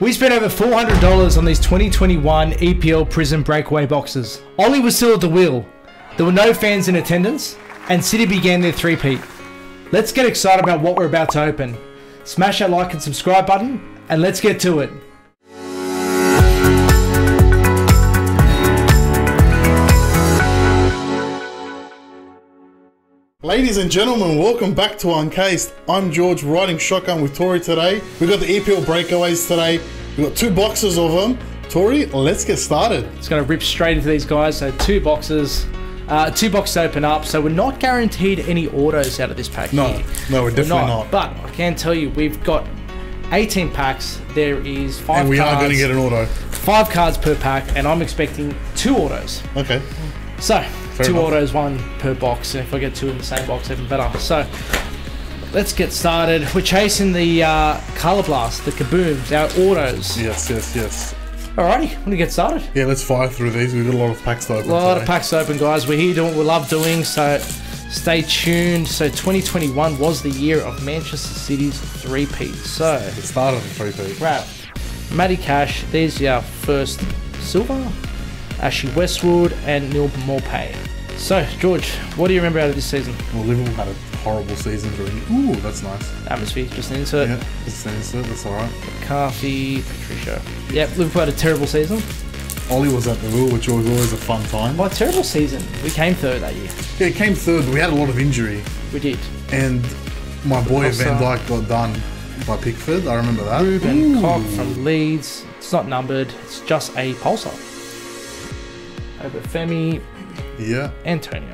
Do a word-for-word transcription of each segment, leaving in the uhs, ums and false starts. We spent over four hundred dollars on these twenty twenty-one E P L Prizm Breakaway boxes. Ollie was still at the wheel. There were no fans in attendance, and City began their three-peat. Let's get excited about what we're about to open. Smash that like and subscribe button, and let's get to it. Ladies and gentlemen, welcome back to Uncased. I'm George, riding shotgun with Tori today. We've got the E P L breakaways today. We've got two boxes of them. Tori, let's get started. It's going to rip straight into these guys. So two boxes, uh, two boxes open up. So we're not guaranteed any autos out of this pack. No, here. no, we're definitely we're not. not. But I can tell you, we've got eighteen packs. There is five. And we cards, are going to get an auto. Five cards per pack, and I'm expecting two autos. Okay. So. Fair two enough. autos, one per box. If I get two in the same box, even better. So let's get started. We're chasing the uh, Colour Blast, the Kabooms, our autos. Yes, yes, yes. Alrighty, want to get started? Yeah, let's fire through these. We've got a lot of packs to open. A lot today. of packs to open, guys. We're here doing what we love doing, so stay tuned. So twenty twenty-one was the year of Manchester City's three-peat. So it started the three-peat. Right. Matty Cash, there's your first silver. Ashley Westwood and Neil Morpay. So, George, what do you remember out of this season? Well, Liverpool had a horrible season. Really. Ooh, that's nice. Atmosphere, just an insert. Yeah, just an insert, that's alright. McCarthy, Patricia. Yep, Liverpool had a terrible season. Ollie was at the wheel, which was always a fun time. What terrible season? We came third that year. Yeah, it came third, but we had a lot of injury. We did. And my boy also, Van Dijk got done by Pickford, I remember that. Ruben Cock from Leeds. It's not numbered, it's just a pulsar. Over Femi, yeah, Antonio.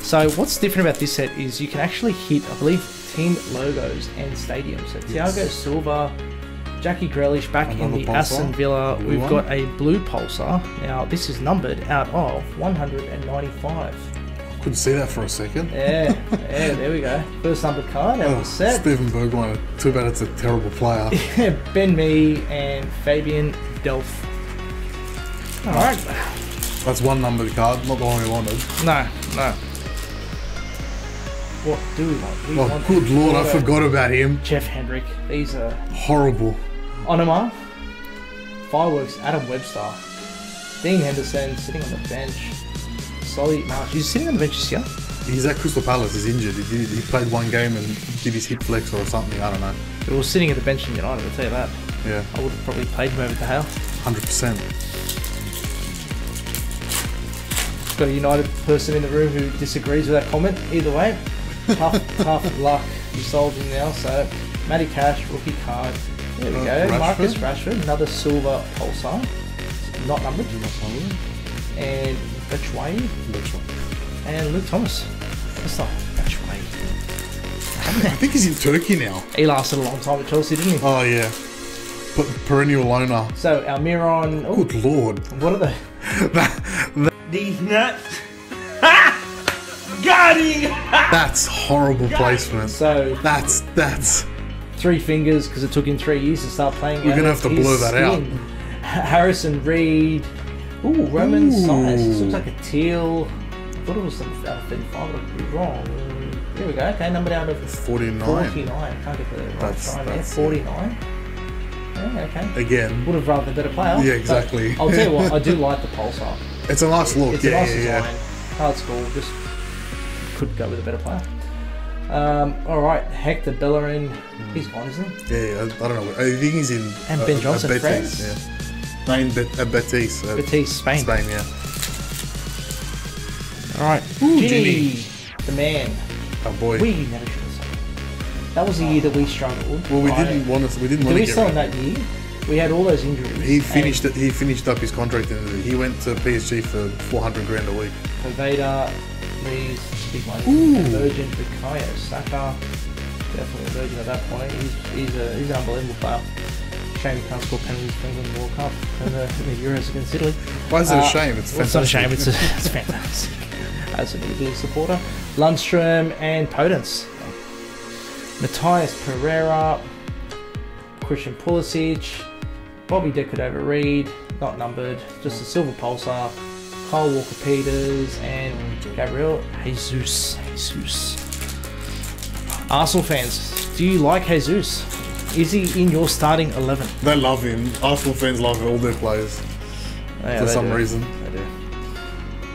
So what's different about this set is you can actually hit, I believe, team logos and stadiums. So yes. Thiago Silva, Jackie Grealish back Another in the pulsar. Aston Villa. Blue We've one. got a blue pulsar. Now this is numbered out of one hundred ninety-five. I couldn't see that for a second. Yeah, yeah, there we go. First numbered card out of the set. Steven Bergwijn. Too bad it's a terrible player. Yeah, Ben Mee and Fabian Delph. All right. right. That's one numbered card, not the one we wanted. No, no. What do we want? We oh, want good lord, I forgot about him. Jeff Hendrick. These are... horrible. Onoma. Fireworks, Adam Webster. Dean Henderson, sitting on the bench. Solly Marsh. He's sitting on the bench this year. He's at Crystal Palace, he's injured. He, did, he played one game and did his hip flex or something, I don't know. But he was sitting at the bench in United, I'll tell you that. Yeah. I would have probably played him over to Hale. one hundred percent. Got a United person in the room who disagrees with that comment. Either way, tough, tough luck. You sold him now. So, Matty Cash, rookie card. There we go. Rashford. Marcus Rashford, another silver pulsar. Not numbered. And Betchway. And Luke Thomas. That's not Betchway. I think he's in Turkey now. He lasted a long time at Chelsea, didn't he? Oh, yeah. But perennial owner. So, Almiron. Oh, good lord. What are the... that, that These nuts. Got him. That's horrible Got placement. So that's that's three fingers because it took him three years to start playing. We're gonna have to blow that out. Harrison Reed. Ooh, Roman size. This looks like a teal. I thought it was some thirty-five. I could be wrong. There we go. Okay, numbered out of forty-nine. Forty-nine. Can't get the right that's, time that's there. Forty-nine. It. Yeah, okay. Again. Would have rather a better player. Yeah, exactly. I'll tell you what. I do like the pulsar. It's a nice look, it's yeah, a nice yeah, design. yeah. Hard score, just could go with a better player. Um, all right, Hector Bellerin, mm. he's gone, isn't he? Yeah, yeah, I don't know. I think he's in. And uh, Ben Johnson, uh, France. Yeah. In Bet uh, Betis. Uh, Betis, Spain. Spain, yeah. All right, Ginny, the man. Oh boy. We never should have sold. That was the year that we struggled. Well, we right? didn't want to. We didn't want Did to. Did we sell him that year? We had all those injuries. He finished. He finished up his contract. And he went to P S G for four hundred grand a week. Poveda, Lees, big money. Ooh. Virgin, Bukayo Saka, definitely a virgin at that point. He's he's, a, he's an unbelievable player. Shame he can't score penalties for England in the World Cup and the, the Euros against Italy. Why is it a shame? It's fantastic. It's not a shame. It's a, it's fantastic. As an E B supporter, Lundstrom and Podence, Matthias Pereira, Christian Pulisic. Bobby Decordova Reed, not numbered, just a silver pulsar. Kyle Walker-Peters and Gabriel Jesus. Jesus. Arsenal fans, do you like Jesus? Is he in your starting eleven? They love him. Arsenal fans love all their players. Oh, yeah, for some do. reason. They do.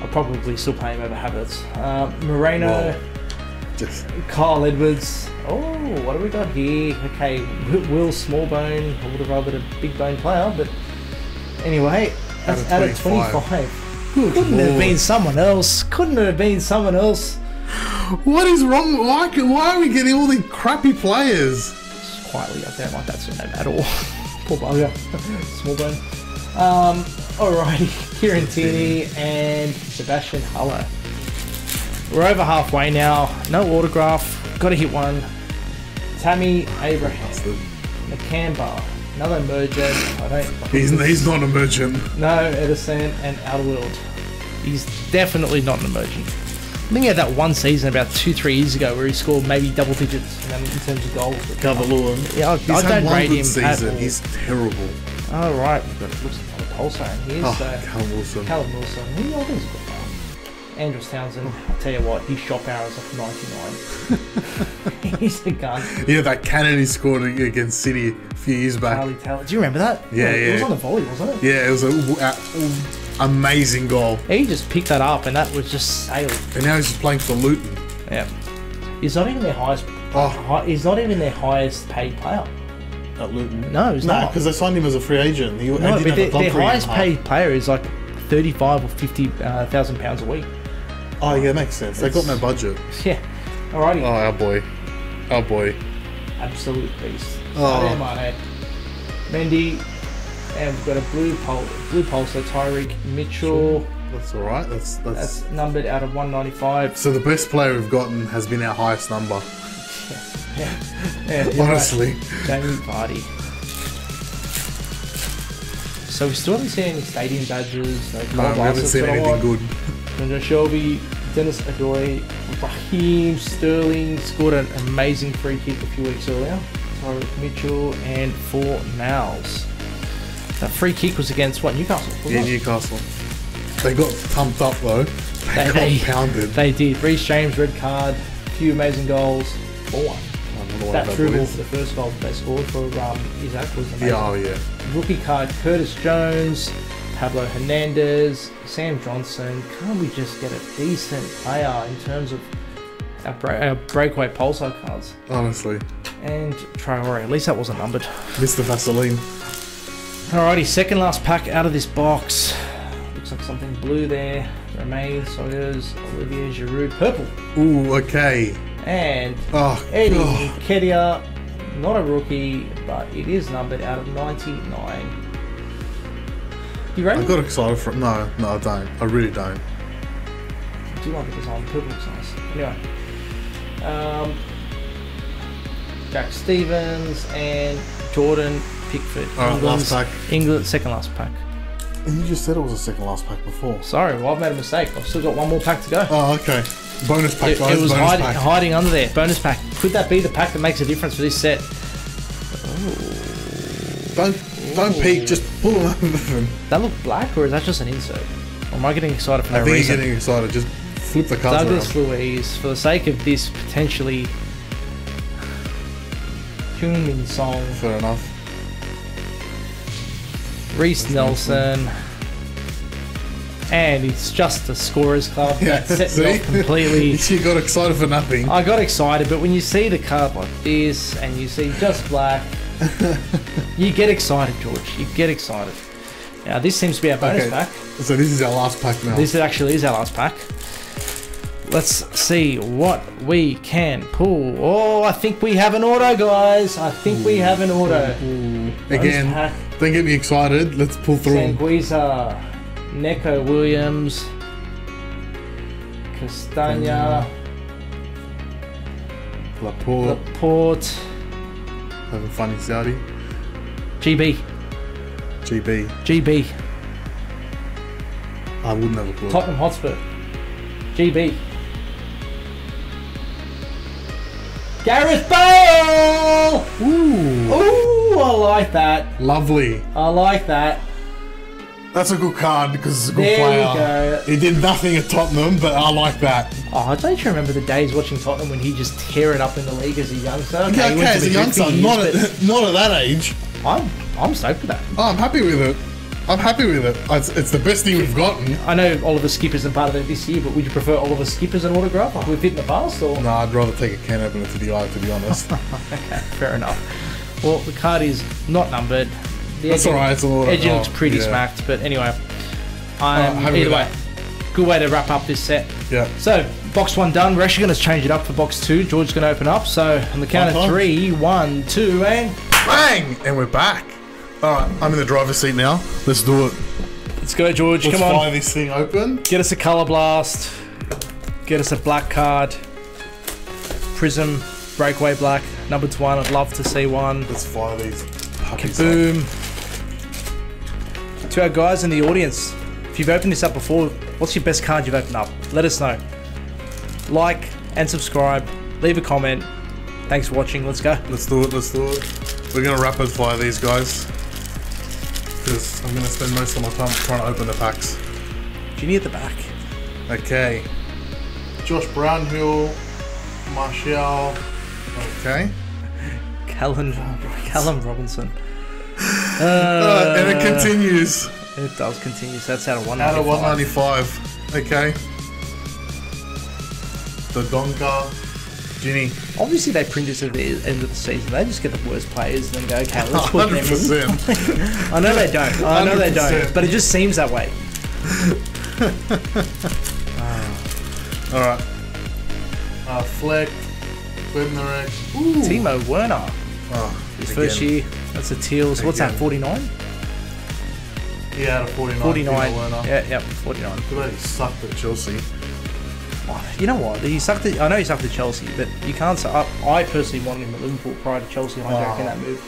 I'll probably still pay him over Havertz. Uh, Moreno. Well, just... Kyle Edwards. Oh, what have we got here? Okay, Will Smallbone. I would have rather a big bone player, but anyway, that's out of twenty-five. Good Couldn't Lord. have been someone else. Couldn't have been someone else. What is wrong? Why, why are we getting all these crappy players? Just quietly, I don't like that so at all. Poor bugger. Smallbone. Um, alrighty, Kieran Tierney and Sebastian Haller. We're over halfway now. No autograph. Got to hit one. Tammy Abraham. Nakamba. Another merchant. I don't. He's, he's not a merchant. No, Edison and Alderweireld. He's definitely not an emergent. I think he had that one season about two, three years ago where he scored maybe double digits in terms of goals. Kavaluan. Yeah, I, he's I had don't rate him season. at all. He's terrible. All right, we've got it. Looks like a pulsar in here. Oh, so Callum Wilson. Callum Wilson. Who else has got that? Andrews Townsend. I'll tell you what, his shot power is like ninety-nine. He's a gun. Yeah, that cannon he scored against City a few years back. Charlie Taylor. Do you remember that? Yeah, yeah. It was on the volley, wasn't it? Yeah, it was an uh, amazing goal. Yeah, he just picked that up, and that was just sailed. And now he's just playing for Luton. Yeah. He's not even their highest. Oh. High, he's not even their highest paid player. At Luton? No, he's no, not. because they signed him as a free agent. He, no, but their, their highest paid player is like thirty-five or fifty uh, thousand pounds a week. Oh yeah, makes sense. They got no budget. Yeah. Alrighty. Oh, our boy. Our boy. Absolute beast. Oh. Mane, Mendy, and we've got a blue pole, blue pole. So Tyreek Mitchell. Sure. That's all right. That's, that's that's numbered out of one ninety-five. So the best player we've gotten has been our highest number. Yeah. Yeah, yeah, honestly. Right. Jamie Vardy. So we still haven't seen any stadium badges. No, no we haven't seen anything good. Andrew Shelby, Dennis Adoy, Raheem Sterling scored an amazing free kick a few weeks earlier. Tyreek Mitchell and four Niles. That free kick was against what, Newcastle? Yeah, it? Newcastle. They got thumped up though. They, they got pounded. They did. Reece James red card. A few amazing goals. Four. That dribble for the first goal they scored for um, Isaac was amazing. Yeah, oh yeah. Rookie card Curtis Jones, Pablo Hernandez, Sam Johnson. Can't we just get a decent player in terms of our, break, our breakaway pulsar cards? Honestly. And Traore. At least that wasn't numbered. Mister Vaseline. Alrighty, second last pack out of this box. Looks like something blue there. Romain Sawyers, Olivier Giroud, purple. Ooh, okay. And oh, Eddie oh. Nketiah, not a rookie, but it is numbered out of ninety-nine. You ready? I got excited for it. No, no, I don't. I really don't. I do like the design. Purple looks nice. Anyway, um, Jack Stevens and Jordan Pickford. All right, last pack. England, second last pack. And you just said it was a second last pack before. Sorry, well, I've made a mistake. I've still got one more pack to go. Oh, okay. Bonus pack, guys. It was Bonus hiding, pack. hiding under there. Bonus pack. Could that be the pack that makes a difference for this set? Oh. Don't, don't peek. Just pull them over them. That look black, or is that just an insert? Or am I getting excited for no reason? I think you're getting excited. Just flip the cards Douglas around. Luiz, for the sake of this potentially... Heung-min Song. Fair enough. Reece Nelson, and it's just the Scorers Club. Yeah, that set me off completely. You got excited for nothing. I got excited, but when you see the card like this and you see just black, you get excited, George. You get excited. Now this seems to be our bonus okay. pack. So this is our last pack now. This actually is our last pack. Let's see what we can pull. Oh, I think we have an auto, guys. I think Ooh. we have an auto. Ooh. Again, pack. Don't get me excited. Let's pull through. Sanguiza, Neco Williams, Castagna, um, Laporte. Laporte. Having fun in Saudi. G B. G B. G B. I wouldn't have a clue. Tottenham Hotspur. G B. Gareth Bale! Ooh. Ooh, I like that. Lovely. I like that. That's a good card because it's a good there player. He did nothing at Tottenham, but I like that. Oh, I don't remember the days watching Tottenham when he just tear it up in the league as a youngster. Okay, yeah, okay as a youngster, not at not at that age. I'm I'm stoked with that. Oh, I'm happy with it. I'm happy with it. It's, it's the best thing we've gotten. I know Oliver Skip isn't part of it this year, but would you prefer Oliver Skip as an autograph like we've hit in the past? Or? No, I'd rather take a can opener to the eye, to be honest. Okay, fair enough. Well, the card is not numbered. The That's edging, all right. It's all edging oh, looks pretty yeah. smacked, but anyway, I'm uh, either way. Good way to wrap up this set. Yeah. So box one done. We're actually going to change it up for box two. George's going to open up. So on the count of three, one, two, and bang! And we're back. All right. I'm in the driver's seat now. Let's do it. Let's go, George. Let's Come on. Let's fire this thing open. Get us a color blast. Get us a black card. Prism breakaway black. Number to one. I'd love to see one. Let's fire these. Boom. To our guys in the audience, if you've opened this up before, what's your best card you've opened up? Let us know. Like and subscribe. Leave a comment. Thanks for watching. Let's go. Let's do it. Let's do it. We're going to rapid fire these guys because I'm going to spend most of my time trying to open the packs. Ginny at the back. Okay. Josh Brownhill. Martial. Okay. Callum, Callum Robinson. Uh, uh, and it continues. It does continue. So that's out of one ninety-five. Out of one ninety-five. Okay. The Donka, Ginny. Obviously, they print this at the end of the season. They just get the worst players and then go, okay, let's put them in. I know they don't. I know one hundred percent. They don't. But it just seems that way. uh, all right. Uh, Fleck, Bednarek, Timo Werner. Oh, his again. First year. That's a teal. So what's that, forty-nine? Yeah, out of forty-nine. forty-nine. Yeah, yeah, forty-nine. He sucked at Chelsea. Oh, you know what? He sucked at, I know he sucked at Chelsea, but you can't say... I, I personally wanted him at Liverpool prior to Chelsea hijacking oh. that move.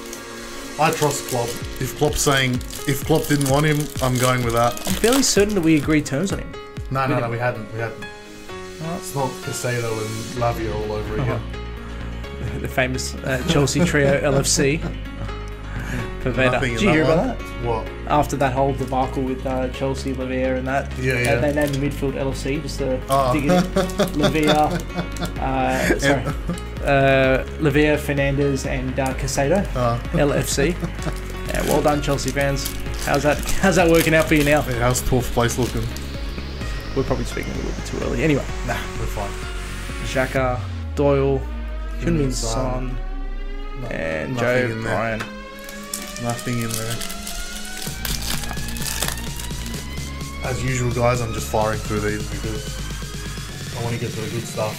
I trust Klopp. If Klopp's saying... If Klopp didn't want him, I'm going with that. I'm fairly certain that we agreed terms on him. No, we no, didn't. no, we hadn't. We hadn't. Oh. It's not Casado and Lavia all over again. Uh-huh. The famous uh, Chelsea trio, L F C. Did you hear about that? What? After that whole debacle with uh, Chelsea, Lavia and that, yeah, yeah. They, they named midfield L F C just to oh. dig it in. Lavia, uh, sorry, uh, Lavia, Fernandez and uh, Casado, oh. L F C. Yeah, well done, Chelsea fans. How's that? How's that working out for you now? Yeah, how's twelfth place looking? We're probably speaking a little bit too early. Anyway, nah, we're fine. Xhaka, Doyle, Heung-min Son, no, and Joe Bryan. Nothing in there. As usual, guys, I'm just firing through these because I want to get to the good stuff.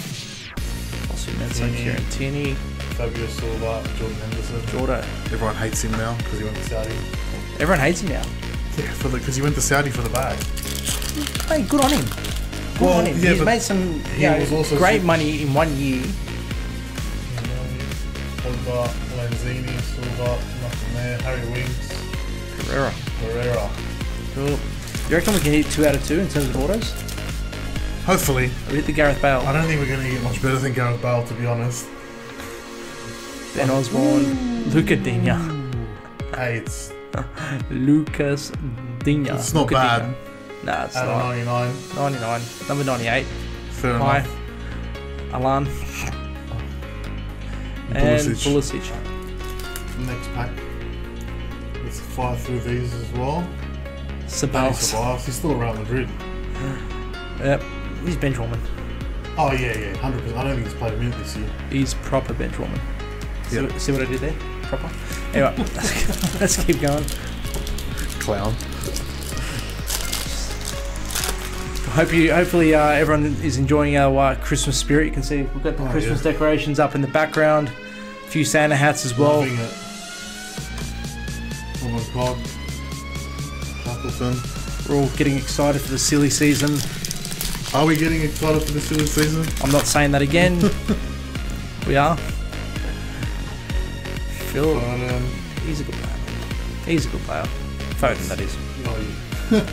Also, Mensa, Kirantini, Fabio Silva, Jordan Henderson. Jordan. Everyone hates him now because he went to Saudi. Everyone hates him now? Yeah, for the because he went to Saudi for the bag. Hey, good on him. Good well, on him. Yeah, he's made some he you know, was also great some... money in one year. Silva, Lanzini, Silva, nothing there. Harry Winks, Pereira, Pereira. Cool. Do you reckon we can hit two out of two in terms of autos? Hopefully. We hit the Gareth Bale. I don't think we're going to get much better than Gareth Bale, to be honest. Ben Osborne, Lucas Digne. Hey, it's Lucas Digne. It's not Luca bad. Digne. Nah, it's out not. Out of ninety-nine. ninety-nine. Number ninety-eight. Fair Hi. enough. Alan. And Pulisic. Next pack. Let's fire through these as well. Ceballos. He's still around Madrid. Yep. He's bench woman. Oh yeah, yeah, one hundred percent. I don't think he's played a minute this year. He's proper bench woman. Yep. See, see what I did there? Proper. Anyway, let's, let's keep going. Clown. Hope you, hopefully uh, everyone is enjoying our uh, Christmas spirit. You can see we've got the oh, Christmas yeah. decorations up in the background. A few Santa hats as well. Loving it. Oh my God. Shackleton. We're all getting excited for the silly season. Are we getting excited for the silly season? I'm not saying that again. We are. Phil. Foden. He's a good player. He's a good player. Foden, that is. Oh, yeah.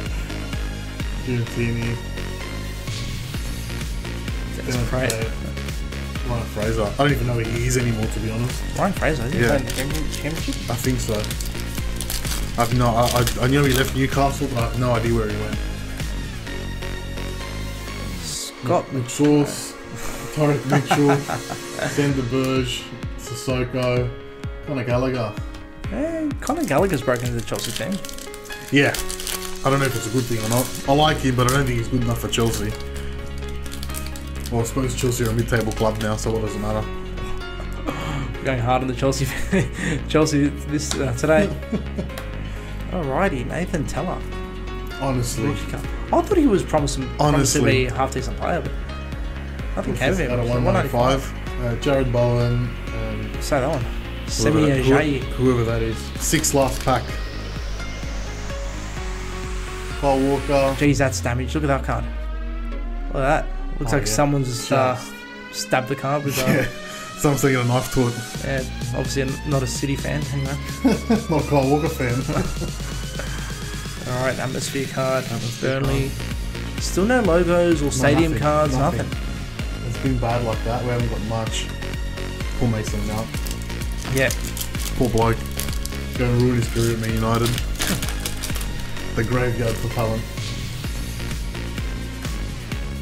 Right. Ryan Fraser. I don't even know who he is anymore, to be honest. Ryan Fraser? Is he yeah. playing the championship? I think so. I've not. I, I, I knew he left Newcastle, but I have no idea where he went. Scotland. Source, Torek Mitchell, Sander Burge, Sissoko, Conor Gallagher. Eh, Conor Gallagher's broken into the Chelsea team. Yeah. I don't know if it's a good thing or not. I like him, but I don't think he's good enough for Chelsea. Well, I suppose Chelsea are a mid-table club now, so what does it matter? We're going hard on the Chelsea Chelsea this uh, today. Alrighty, Nathan Teller. Honestly. I thought he was promised, promised to be a half-decent player, but nothing came of him. Out of one ninety-five. Uh, Jared Bowen. Um, Say that one. Semi Ajayi. Whoever that is. Six last pack. Kyle Walker. Geez, that's damage. Look at that card. Look at that. Looks oh, like yeah. someone's just, uh, stabbed the card with a... Someone's taking a knife to it. Yeah, obviously not a City fan, anyway. Not a Kyle Walker fan. Alright, atmosphere card. Atmosphere Burnley. Card. Still no logos or stadium no, nothing, cards, nothing. nothing. It's been bad like that. We haven't got much. Poor Mason now. Yeah. Poor bloke. Going to ruin his career at Man United. The graveyard for Cullen.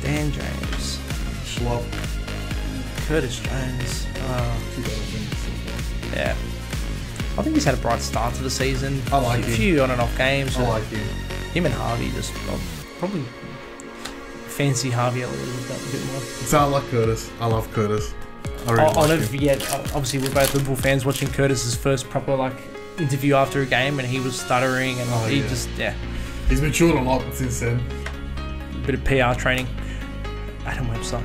Dan James. Schlop. Curtis Jones. Uh, yeah. I think he's had a bright start to the season. I like him. A few on and off games. I like him. Him and Harvey just uh, probably fancy Harvey a little bit more. So I like Curtis. I love Curtis. I really I, like I don't, him. Yeah, obviously we're both Liverpool fans watching Curtis's first proper like interview after a game, and he was stuttering and oh, he yeah. just yeah. He's matured a lot since then. A bit of P R training. Adam Webster.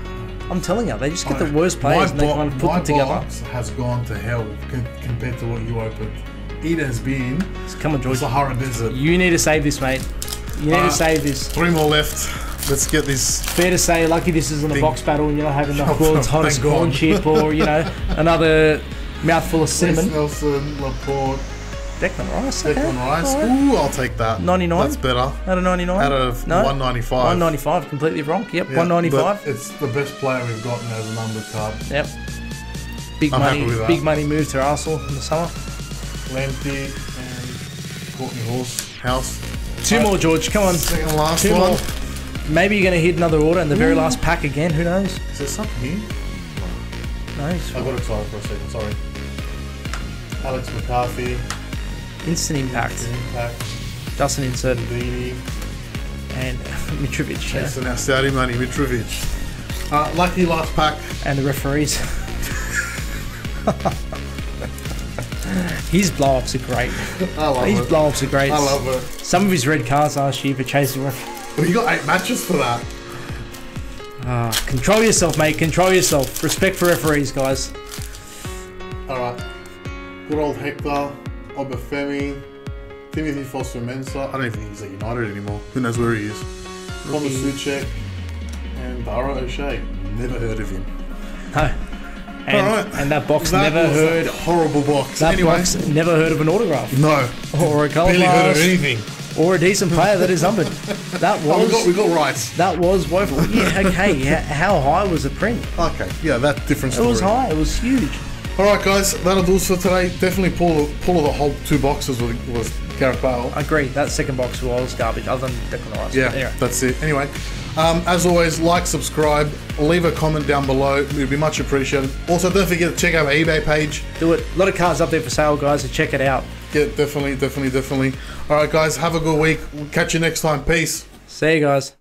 I'm telling you, they just get the worst players and they kind of put them together. My box has gone to hell compared to what you opened. It has been come on, George. Sahara Desert. You need to save this, mate. You need uh, to save this. Three more left. Let's get this. Fair to say, lucky this isn't a box battle and you're not having the world's hottest corn chip or, you know, another mouthful of cinnamon. Nelson, Laporte. Declan Rice. Okay. Declan Rice. Ooh, I'll take that. ninety-nine. That's better. Out of ninety-nine. Out of no. one ninety-five. one ninety-five. Completely wrong. Yep. Yeah, one ninety-five. It's the best player we've gotten as a numbered card. Yep. Big I'm money. Happy with that. Big money move to Arsenal in the summer. Lamptey and Courtney Horse. House. Two right. more, George. Come on. Second last Two one. More. Maybe you're going to hit another order in the Ooh. very last pack again. Who knows? Is there something here? No. I got excited for a second. Sorry. Alex McCarthy. Instant impact. Instant impact. Justin Insert. And Mitrovic. That's yeah. our Saudi money, Mitrovic. Uh, lucky last pack. And the referees. His blow-ups are great. I love his it. His blow-ups are great. I love it. Some of his red cards last year for chasing referees. Well, you got eight matches for that. Uh, control yourself, mate. Control yourself. Respect for referees, guys. All right. Good old Hector. Obafemi, Timothy Fosu-Mensah. I don't even think he's at United anymore. Who knows where he is? Thomas Suchek and Dara O'Shea. Never heard of him. No. And, All right. and that box that never heard. Horrible box. That anyway. box never heard of an autograph. No. Or a goal. Barely heard of anything. Or a decent player that is numbered. That was. Oh, we got, we got rights. That was woeful. Yeah. Okay. Yeah. How high was the print? Okay. Yeah. That different story. It was high. It was huge. Alright guys, that'll do us for today. Definitely pull, pull the whole two boxes with, with Gareth Bale. I agree, that second box was garbage, other than Declan Rice. Yeah, anyway. That's it. Anyway, um, as always, like, subscribe, leave a comment down below. It would be much appreciated. Also, don't forget to check out our eBay page. Do it. A lot of cars up there for sale, guys, so check it out. Yeah, definitely, definitely, definitely. Alright guys, have a good week. We'll catch you next time. Peace. See you guys.